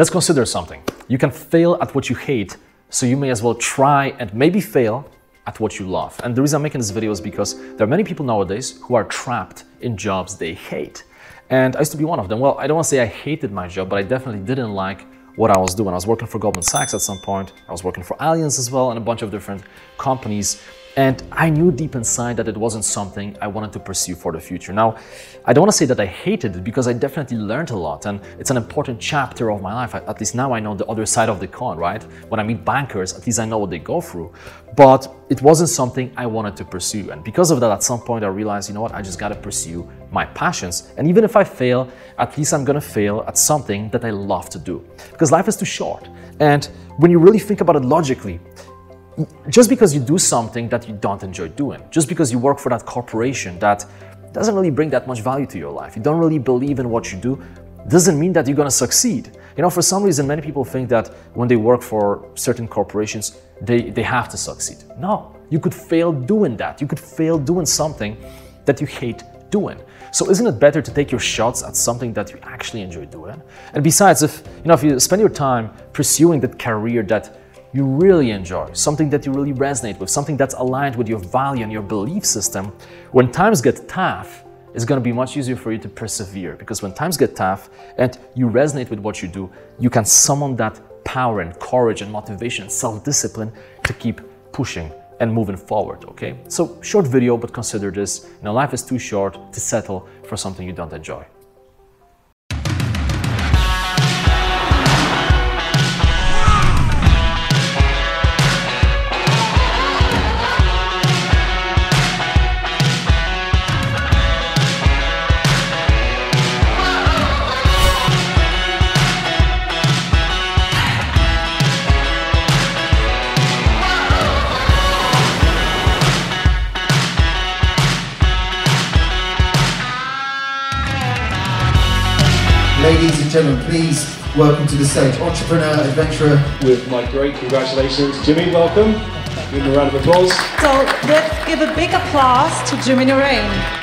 Let's consider something. You can fail at what you hate, so you may as well try and maybe fail at what you love. And the reason I'm making this video is because there are many people nowadays who are trapped in jobs they hate. And I used to be one of them. Well, I don't want to say I hated my job, but I definitely didn't like what I was doing. I was working for Goldman Sachs at some point. I was working for Allianz as well and a bunch of different companies. And I knew deep inside that it wasn't something I wanted to pursue for the future. Now, I don't want to say that I hated it because I definitely learned a lot. And it's an important chapter of my life. At least now I know the other side of the coin, right? When I meet bankers, at least I know what they go through. But it wasn't something I wanted to pursue. And because of that, at some point I realized, you know what? I just got to pursue my passions. And even if I fail, at least I'm going to fail at something that I love to do. Because life is too short. And when you really think about it logically, just because you do something that you don't enjoy doing, just because you work for that corporation that doesn't really bring that much value to your life, you don't really believe in what you do, doesn't mean that you're going to succeed. You know, for some reason, many people think that when they work for certain corporations, they have to succeed. No, you could fail doing that. You could fail doing something that you hate doing. So isn't it better to take your shots at something that you actually enjoy doing? And besides, if you spend your time pursuing that career that you really enjoy, something that you really resonate with, something that's aligned with your value and your belief system, when times get tough, it's going to be much easier for you to persevere. Because when times get tough and you resonate with what you do, you can summon that power and courage and motivation, self-discipline to keep pushing and moving forward, okay? So short video, but consider this. You know, life is too short to settle for something you don't enjoy. Ladies and gentlemen, please welcome to the stage, entrepreneur, adventurer. With my great congratulations, Jimmy, welcome. Give him a round of applause. So let's give a big applause to Jimmy Naraine.